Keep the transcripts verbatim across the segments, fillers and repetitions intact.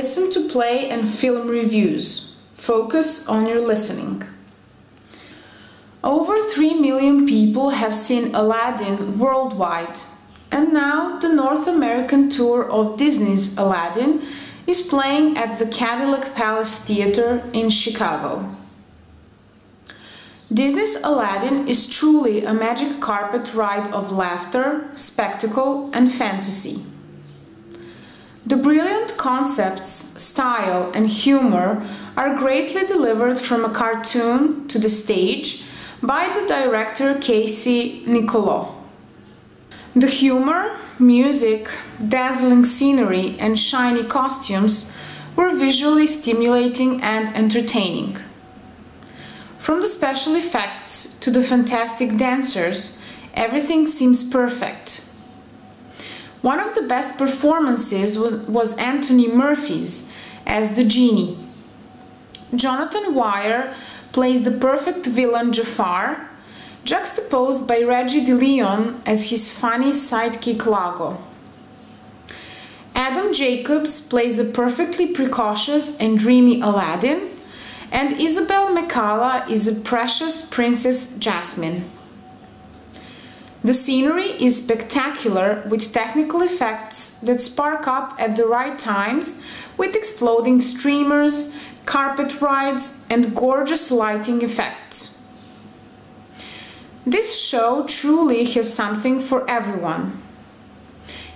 Listen to play and film reviews. Focus on your listening. Over three million people have seen Aladdin worldwide, and now the North American tour of Disney's Aladdin is playing at the Cadillac Palace Theatre in Chicago. Disney's Aladdin is truly a magic carpet ride of laughter, spectacle, and fantasy. The brilliant concepts, style, and humor are greatly delivered from a cartoon to the stage by the director Casey Nicholaw. The humor, music, dazzling scenery, and shiny costumes were visually stimulating and entertaining. From the special effects to the fantastic dancers, everything seems perfect. One of the best performances was, was Anthony Murphy's as the genie. Jonathan Wire plays the perfect villain Jafar, juxtaposed by Reggie De Leon as his funny sidekick Lago. Adam Jacobs plays a perfectly precautious and dreamy Aladdin, and Isabel McCalla is a precious Princess Jasmine. The scenery is spectacular, with technical effects that spark up at the right times, with exploding streamers, carpet rides, and gorgeous lighting effects. This show truly has something for everyone.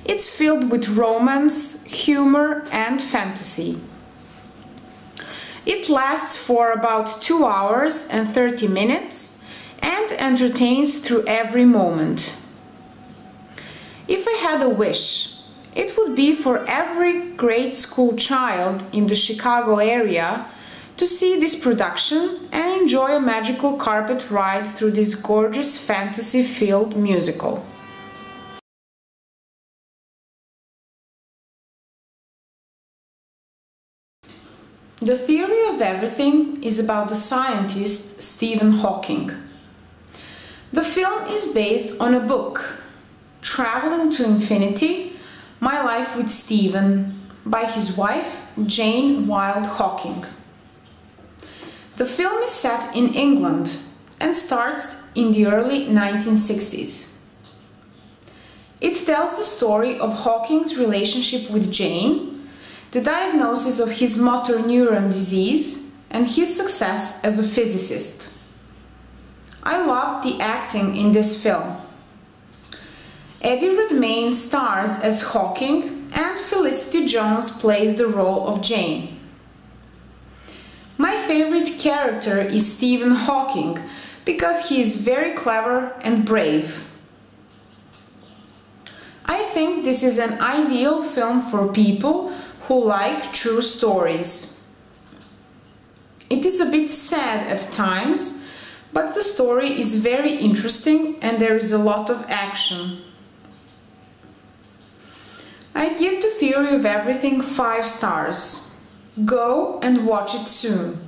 It's filled with romance, humor, and fantasy. It lasts for about two hours and thirty minutes and entertains through every moment. If I had a wish, it would be for every grade school child in the Chicago area to see this production and enjoy a magical carpet ride through this gorgeous fantasy-filled musical. The Theory of Everything is about the scientist Stephen Hawking. The film is based on a book, Travelling to Infinity, My Life with Stephen, by his wife Jane Wilde Hawking. The film is set in England and starts in the early nineteen sixties. It tells the story of Hawking's relationship with Jane, the diagnosis of his motor neuron disease, and his success as a physicist. I loved the acting in this film. Eddie Redmayne stars as Hawking, and Felicity Jones plays the role of Jane. My favorite character is Stephen Hawking because he is very clever and brave. I think this is an ideal film for people who like true stories. It is a bit sad at times, but the story is very interesting and there is a lot of action. I give The Theory of Everything five stars. Go and watch it soon.